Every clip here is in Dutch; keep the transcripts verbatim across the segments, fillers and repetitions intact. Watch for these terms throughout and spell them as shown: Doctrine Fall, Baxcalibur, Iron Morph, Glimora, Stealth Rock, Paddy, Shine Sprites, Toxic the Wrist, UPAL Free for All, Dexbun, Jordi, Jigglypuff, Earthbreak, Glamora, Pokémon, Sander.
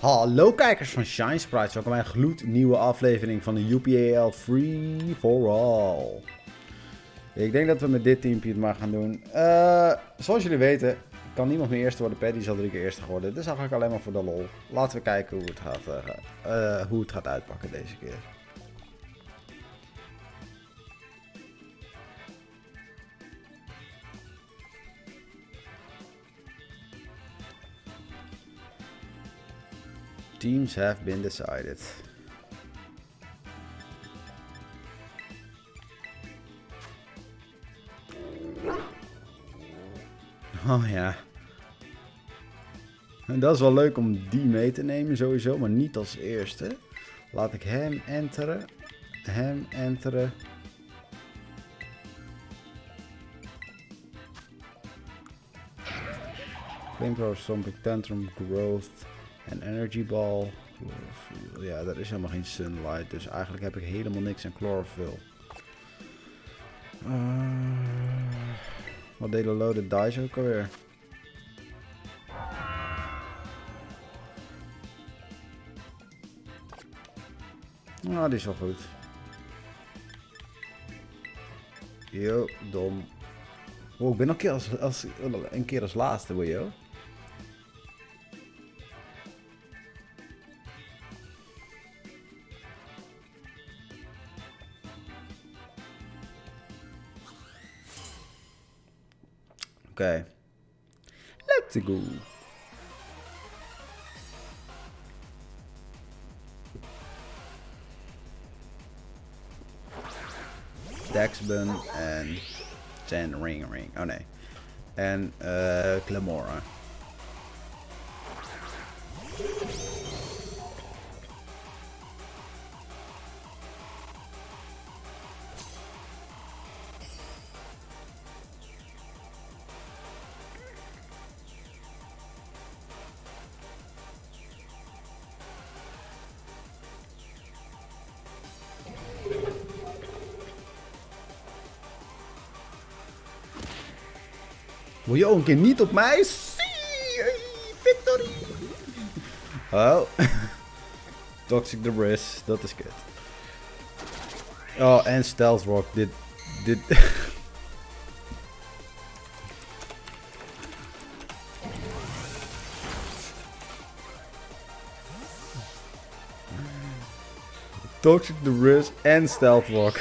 Hallo kijkers van Shine Sprites, welkom bij een gloednieuwe aflevering van de U P A L Free for All. Ik denk dat we met dit teampje het maar gaan doen. Uh, zoals jullie weten kan niemand meer eerste worden. Paddy is al drie keer eerste geworden. Dit is eigenlijk alleen maar voor de lol. Laten we kijken hoe het gaat, uh, uh, hoe het gaat uitpakken deze keer. Teams have been decided. Oh ja. En dat is wel leuk om die mee te nemen sowieso, maar niet als eerste. Laat ik hem enteren. Hem enteren. Flamethrower, Stomping Tantrum, Growth. En energy ball, chlorophyll. Ja, daar is helemaal geen sunlight, dus eigenlijk heb ik helemaal niks aan chlorophyll. Uh, wat deden loaded dice ook alweer? Nou, ah, die is wel goed. Yo, dom. Oh, ik ben al een keer als, als, een keer als laatste, wil je? Okay. Let's go. Dexbun en Ten Ring Ring. Oh nee. En uh, Glamora. Wil je ook een keer niet op mij? See, victory! Oh. Toxic the Wrist, dat is kut. Oh, en Stealth Rock. Dit. Dit. Toxic the Wrist en Stealth Rock.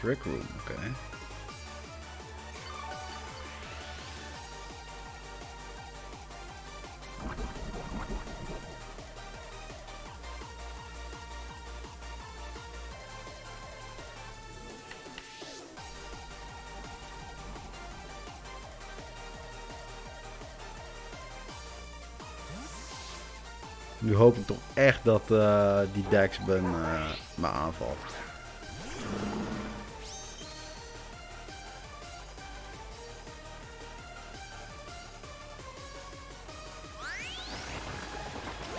Trick room, okay. Nu hoop ik toch echt dat uh, die Dexbun uh, me aanvalt.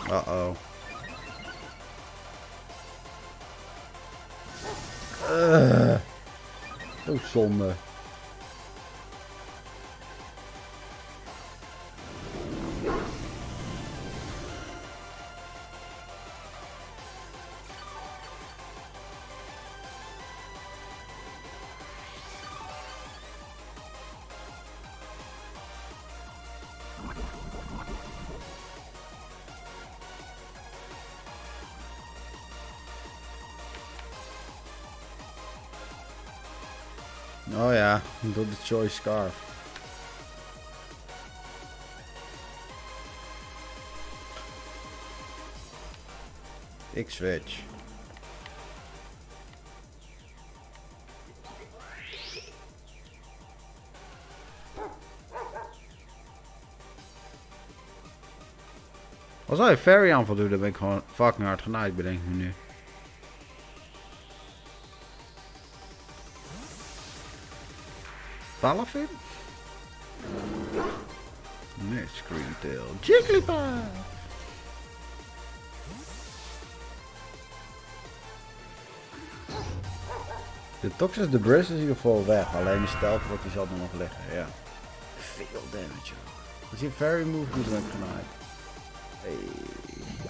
Uh-oh. Uh. Oh, zonde. Oh ja, door de choice scarf. Ik switch. Als hij fairy aanval doet, dan ben ik gewoon fucking hard genaaid, bedenk ik me nu. twaalf in? Next green tail, Jigglypuff. De Toxic the Wrist is in ieder geval weg, alleen de Stealth Rock die zal er nog liggen, ja. Veel damage ook. Is hier very move goed met genaaid. Hey.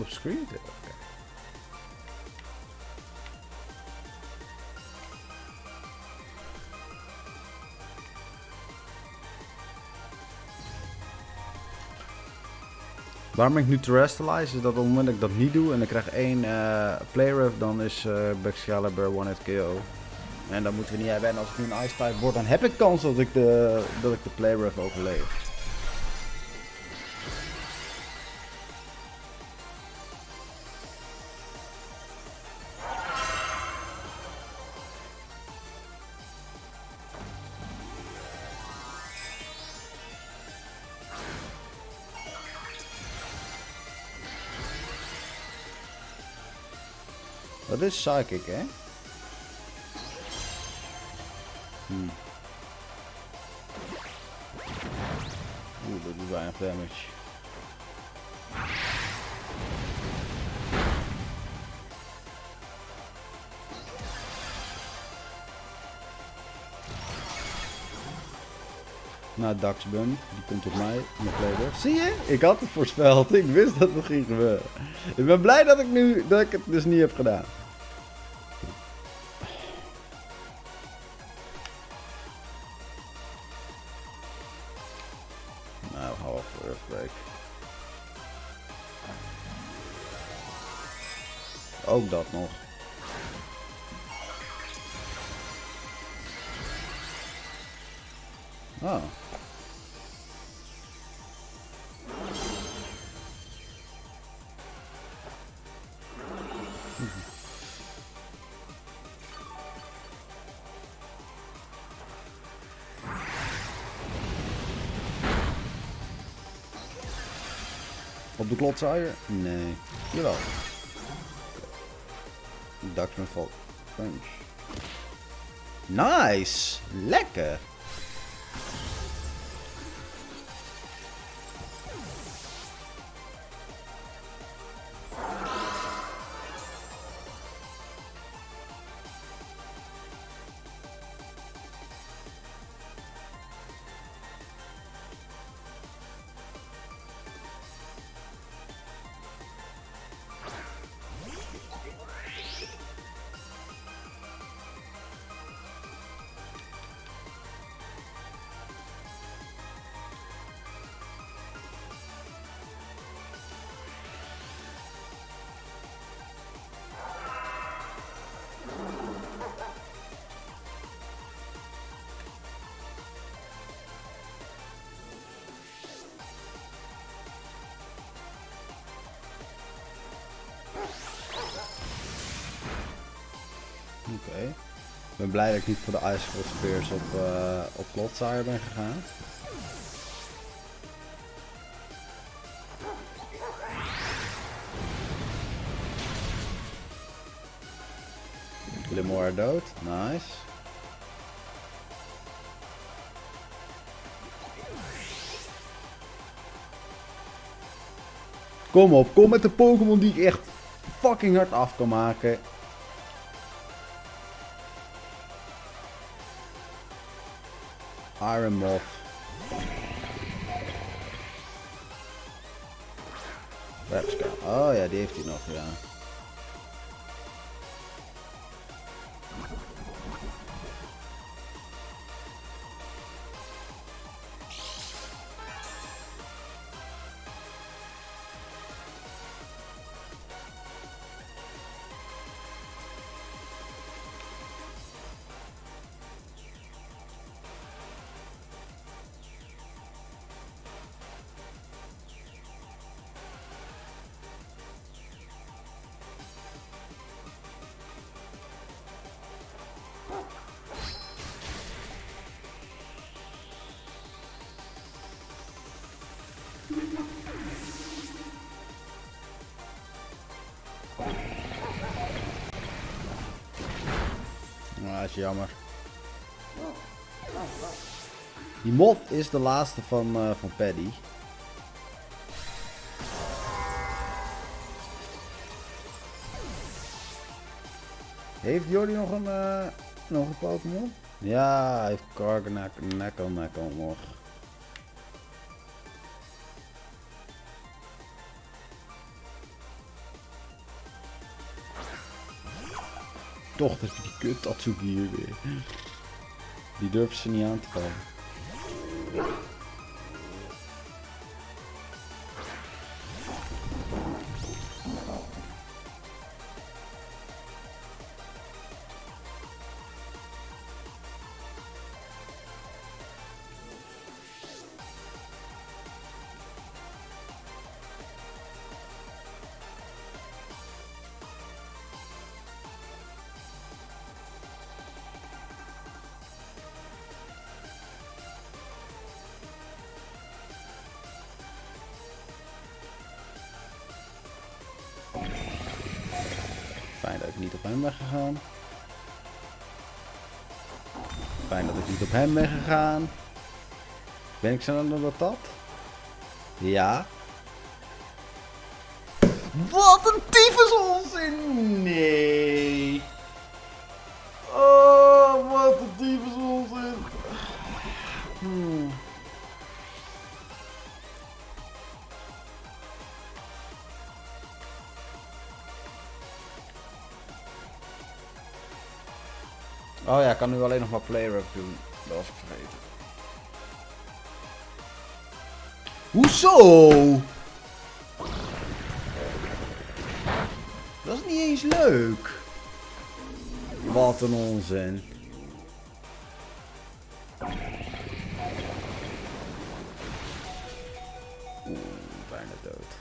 Op screen tail, oké. Waarom ik nu terrestrialize is dat op het moment dat ik dat niet doe en ik krijg één uh, playref, dan is uh, Baxcalibur one hit K O. En dat moeten we niet hebben. En als ik nu een Ice-type word, dan heb ik kans dat ik de, dat ik de playref overleef. Dat is psychic, hè? Hmm. Oeh, dat doet weinig damage. Nou, Dexbun, die komt op mij, mijn playback. Zie je? Ik had het voorspeld. Ik wist dat het ging gebeuren. Ik ben blij dat ik, nu, dat ik het dus niet heb gedaan. Nou, hou op voor Earthbreak. Ook dat nog. Oh. Op de klotzaaier? Nee. Jawel. Doctrine Fall. Punch. Nice! Lekker! Oké. Okay. Ik ben blij dat ik niet voor de Ice Cold Spears op, uh, op Klotzaaier ben gegaan. Glimora dood. Nice. Kom op, kom met de Pokémon die ik echt fucking hard af kan maken. Iron Morph. Oh ja, die heeft hij nog, ja. is jammer. Die Morph is de laatste van, uh, van Paddy. Heeft Jordi nog een, uh, nog een Pokémon? Ja, hij heeft Karganak, Nakal, Nakal nog. Toch, dat is die kut Tatsuki hier weer. Die durven ze niet aan te vallen. Fijn dat ik niet op hem ben gegaan. Fijn dat ik niet op hem ben gegaan. Ben ik sneller dan dat dat? Ja. Wat een tyfus onzin! Nee. Oh, wat een tyfus onzin. Hmm. Oh ja, ik kan nu alleen nog maar play-rap doen. Dat was ik vergeten. Hoezo? Dat is niet eens leuk. Wat een onzin. Oeh, bijna dood.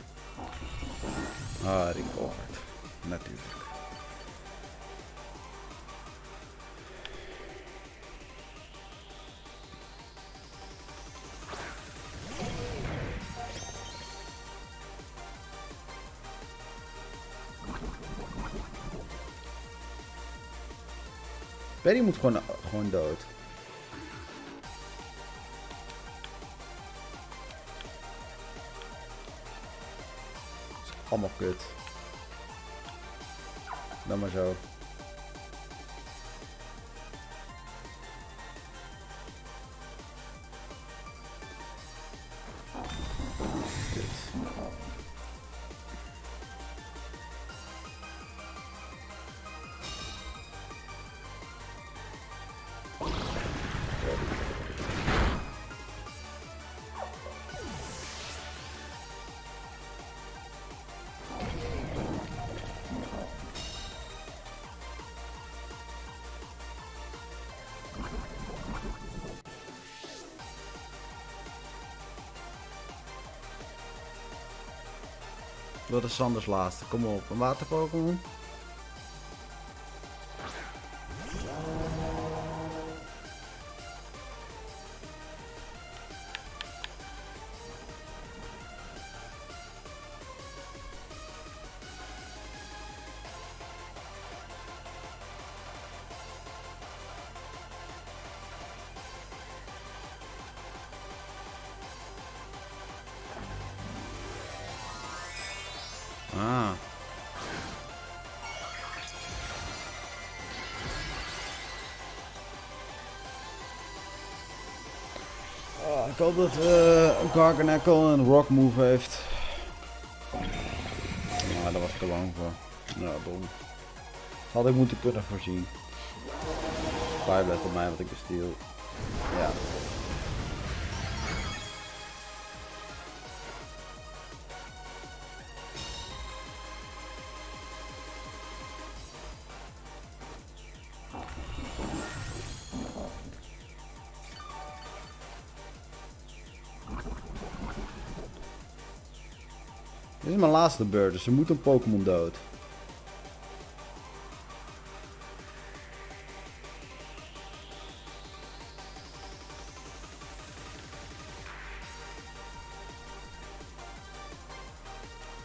Ah, recovered. Natuurlijk. Paddy moet gewoon, gewoon dood. Dat is allemaal kut. Dan maar zo. Dat is Sanders laatste. Kom op, een waterpokémon. Ah. Oh, ik hoop dat uh, Garganackle een rock move heeft. Nou, daar was ik te lang voor. Nou, dom. Dat had ik moeten kunnen voorzien. Fire blijft op mij, want ik bestiel. Ja. Dit is mijn laatste beurt, dus ze moet een Pokémon dood.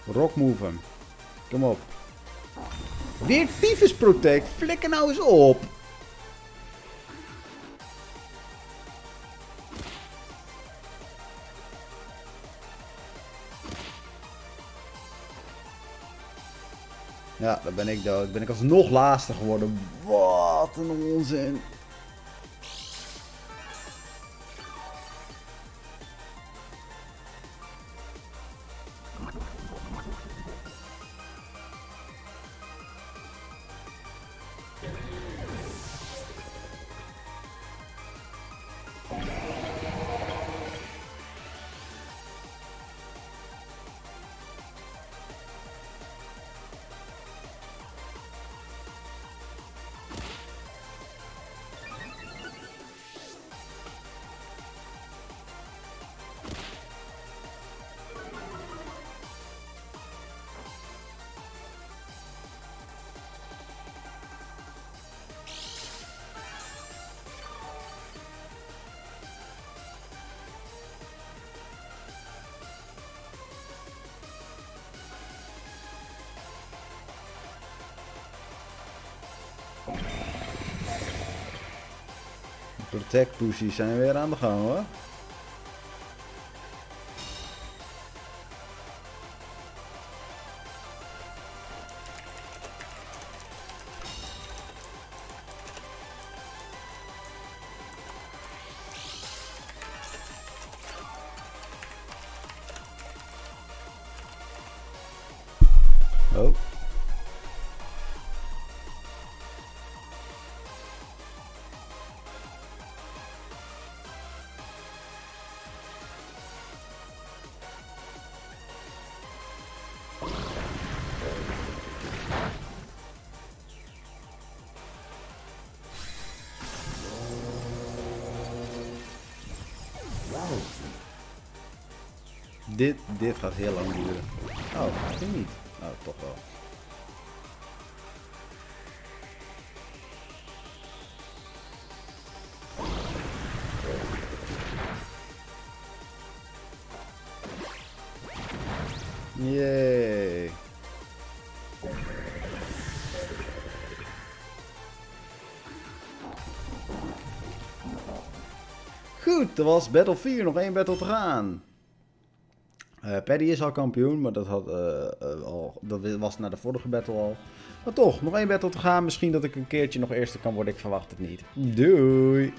Rock move hem. Kom op. Weer Typhus Protect, flikker nou eens op. Ja, dan ben ik dood. Ben ik alsnog laatste geworden. Wat een onzin. Protect pussies zijn weer aan de gang hoor. Oh. Dit, dit gaat heel lang duren. Oh, misschien niet. Oh, toch wel. Yay. Goed, er was Battle vier. Nog één battle te gaan. Uh, Paddy is al kampioen, maar dat, had, uh, uh, al, dat was na de vorige battle al. Maar toch, nog één battle te gaan. Misschien dat ik een keertje nog eerste kan worden. Ik verwacht het niet. Doei!